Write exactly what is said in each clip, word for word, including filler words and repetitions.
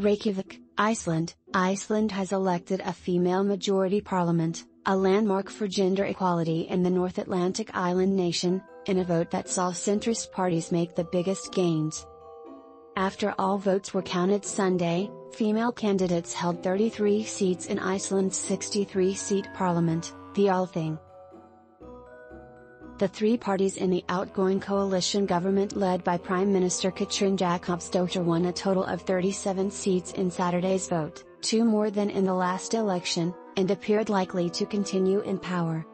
Reykjavik, Iceland. Iceland has elected a female-majority parliament, a landmark for gender equality in the North Atlantic island nation, in a vote that saw centrist parties make the biggest gains. After all votes were counted Sunday, female candidates held thirty-three seats in Iceland's sixty-three seat parliament, the Althing. The three parties in the outgoing coalition government led by Prime Minister Katrín Jakobsdóttir won a total of thirty-seven seats in Saturday's vote, two more than in the last election, and appeared likely to continue in power.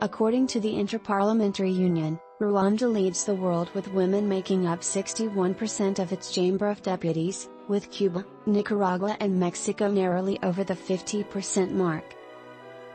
According to the Inter-Parliamentary Union, Rwanda leads the world with women making up sixty-one percent of its Chamber of Deputies, with Cuba, Nicaragua and Mexico narrowly over the fifty percent mark.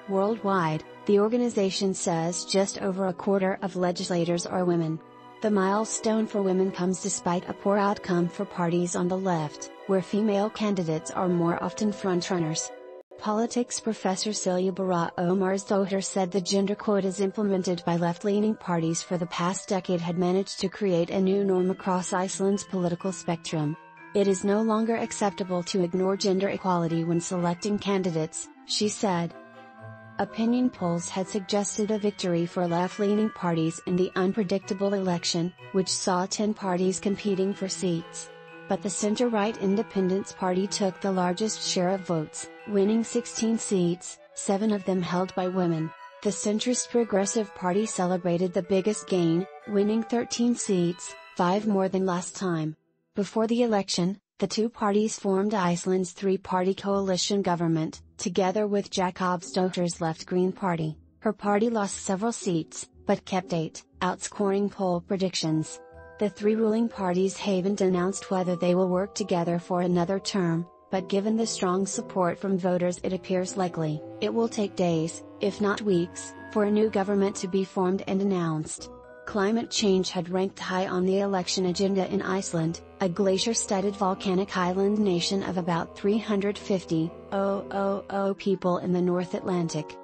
Worldwide, the organization says just over a quarter of legislators are women. The milestone for women comes despite a poor outcome for parties on the left, where female candidates are more often frontrunners. Politics professor Silja Bara Omarsdottir said the gender quotas implemented by left-leaning parties for the past decade had managed to create a new norm across Iceland's political spectrum. It is no longer acceptable to ignore gender equality when selecting candidates, she said. Opinion polls had suggested a victory for left-leaning parties in the unpredictable election, which saw ten parties competing for seats. But the center-right Independence Party took the largest share of votes, winning sixteen seats, seven of them held by women. The centrist Progressive Party celebrated the biggest gain, winning thirteen seats, five more than last time. Before the election, the two parties formed Iceland's three-party coalition government, together with Jakobsdóttir's Left Green Party. Her party lost several seats, but kept eight, outscoring poll predictions. The three ruling parties haven't announced whether they will work together for another term, but given the strong support from voters it appears likely. It will take days, if not weeks, for a new government to be formed and announced. Climate change had ranked high on the election agenda in Iceland, a glacier-studded volcanic island nation of about three hundred fifty thousand people in the North Atlantic.